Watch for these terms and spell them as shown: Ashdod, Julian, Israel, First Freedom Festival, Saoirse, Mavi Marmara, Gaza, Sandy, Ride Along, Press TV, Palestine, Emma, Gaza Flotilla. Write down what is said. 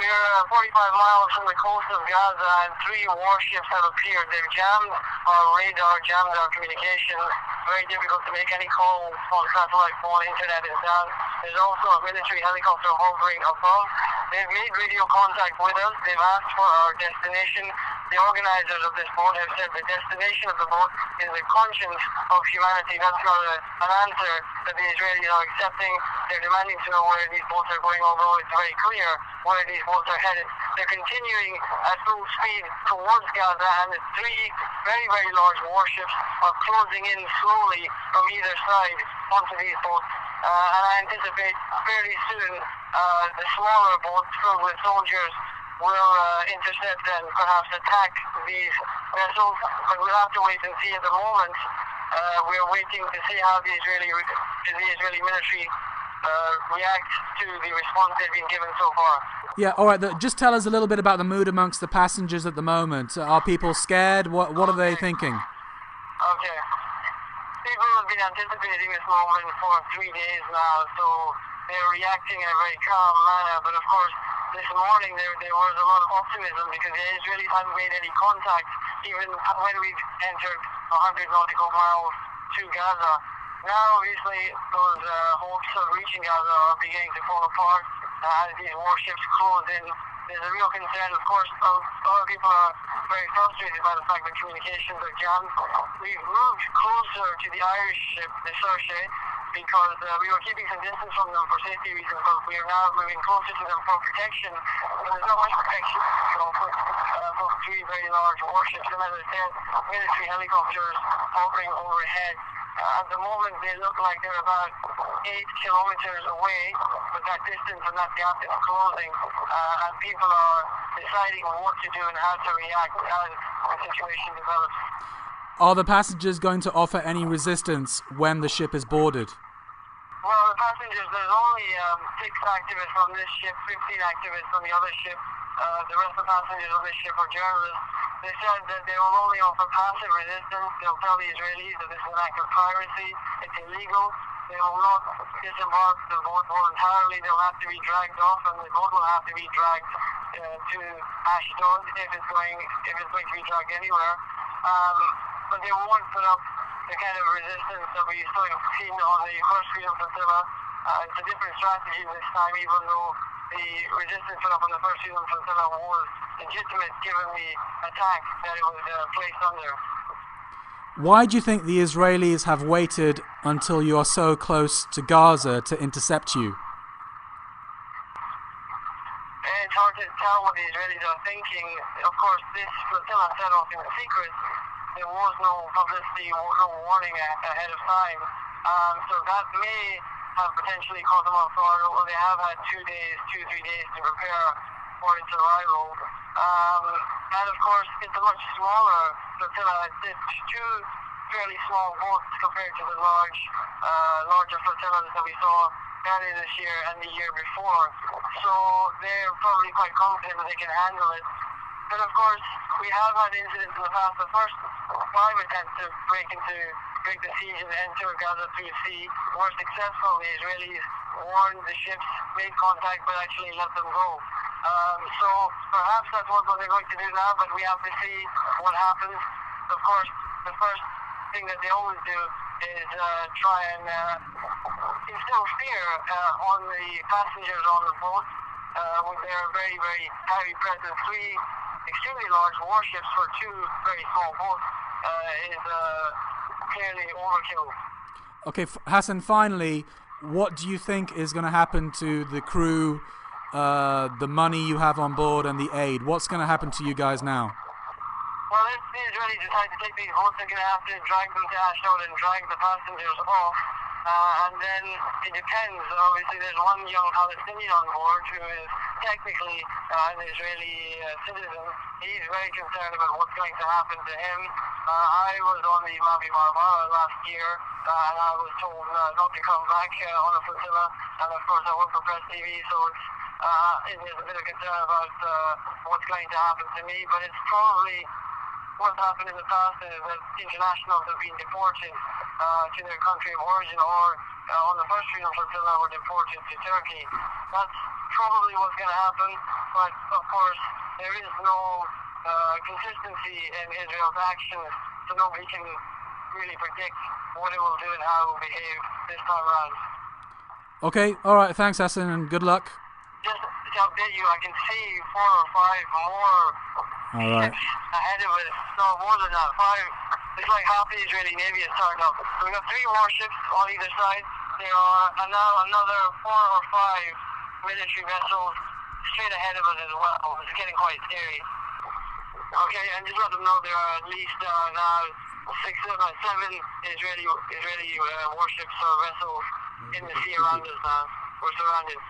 We're 45 miles from the coast of Gaza, and three warships have appeared. They've jammed our radar, jammed our communications. Very difficult to make any calls on satellite phone, internet is down. There's also a military helicopter hovering above. They've made radio contact with us. They've asked for our destination. The organizers of this boat have said the destination of the boat is the conscience of humanity. That's not an answer that the Israelis are accepting. They're demanding to know where these boats are going, although it's very clear where these boats are headed. They're continuing at full speed towards Gaza, and the three very, very large warships are closing in slowly from either side onto these boats. And I anticipate fairly soon the smaller boats filled with soldiers will intercept and perhaps attack these vessels, but we'll have to wait and see. At the moment, we're waiting to see how the Israeli military reacts to the response they've been given so far. Yeah, all right. Just tell us a little bit about the mood amongst the passengers at the moment. Are people scared? What are they thinking? Okay. People have been anticipating this moment for 3 days now, so they're reacting in a very calm manner, but of course, this morning there was a lot of optimism because the Israelis hadn't made any contact even when we'd entered 100 nautical miles to Gaza. Now obviously those hopes of reaching Gaza are beginning to fall apart as these warships close in. There's a real concern, of course. A lot of people are very frustrated by the fact that communications are jammed. We've moved closer to the Irish ship, the Saoirse, because we were keeping some distance from them for safety reasons, but we are now moving closer to them for protection. There's not much protection for three very large warships, and as I said, military helicopters hovering overhead. At the moment, they look like they're about 8 kilometers away, but that distance and that gap is closing, and people are deciding what to do and how to react as the situation develops. Are the passengers going to offer any resistance when the ship is boarded? Well, the passengers, there's only 6 activists on this ship, 15 activists on the other ship. The rest of the passengers on this ship are journalists. They said that they will only offer passive resistance. They'll tell the Israelis that this is an act of piracy, it's illegal. They will not disembark the boat voluntarily. They'll have to be dragged off, and the boat will have to be dragged to Ashdod if it's going to be dragged anywhere. But they won't put up the kind of resistance that we sort of seen on the First Freedom Festival. It's a different strategy this time, even though the resistance put up on the First Freedom Festival was legitimate given the attack that it was placed under. Why do you think the Israelis have waited until you are so close to Gaza to intercept you? It's hard to tell what the Israelis are thinking. Of course, this flotilla set off in secret. There was no publicity, no warning ahead of time, so that may have potentially caught them off guard. Although they have had 2 to 3 days to prepare for its arrival, and of course it's a much smaller flotilla. It's 2 fairly small boats compared to the larger flotillas that we saw earlier this year and the year before. So they're probably quite confident that they can handle it. But of course, we have had incidents in the past. The first 5 attempts to break the siege and enter Gaza through the sea were successful. The Israelis warned the ships, made contact, but actually let them go. So perhaps that's what they're going to do now, but we have to see what happens. Of course, the first thing that they always do is try and instill fear on the passengers on the boat with their very, very heavy presence. 3 extremely large warships for 2 very small boats is clearly overkill. Okay, Hassan, finally, what do you think is going to happen to the crew, the money you have on board and the aid? What's going to happen to you guys now? Well, if the Israelis decide to take these boats, they're going to have to drag them to Ashdod and drag the passengers off. And then it depends. Obviously, there's one young Palestinian on board who is technically an Israeli citizen. He's very concerned about what's going to happen to him. I was on the Mavi Marmara last year, and I was told not to come back on the flotilla. And of course, I work for Press TV, so there's a bit of concern about what's going to happen to me. But it's probably what's happened in the past is that internationals have been deported to their country of origin, or on the First Freedom Flotilla were deported to Turkey. That's probably what's going to happen. But of course, there is no consistency in Israel's actions, so nobody can really predict what it will do and how it will behave this time around. Okay, all right, thanks, Hassan, and good luck. Just to update you, I can see 4 or 5 more ships ahead of us. No, more than that, 5. It's like half the Israeli Navy has started up. So we've got 3 more ships on either side. There are another 4 or 5 military vessels straight ahead of us as well. It's getting quite scary. Okay, and just let them know there are at least now 6 or 7 Israeli warships or vessels in the sea around us now. We're surrounded.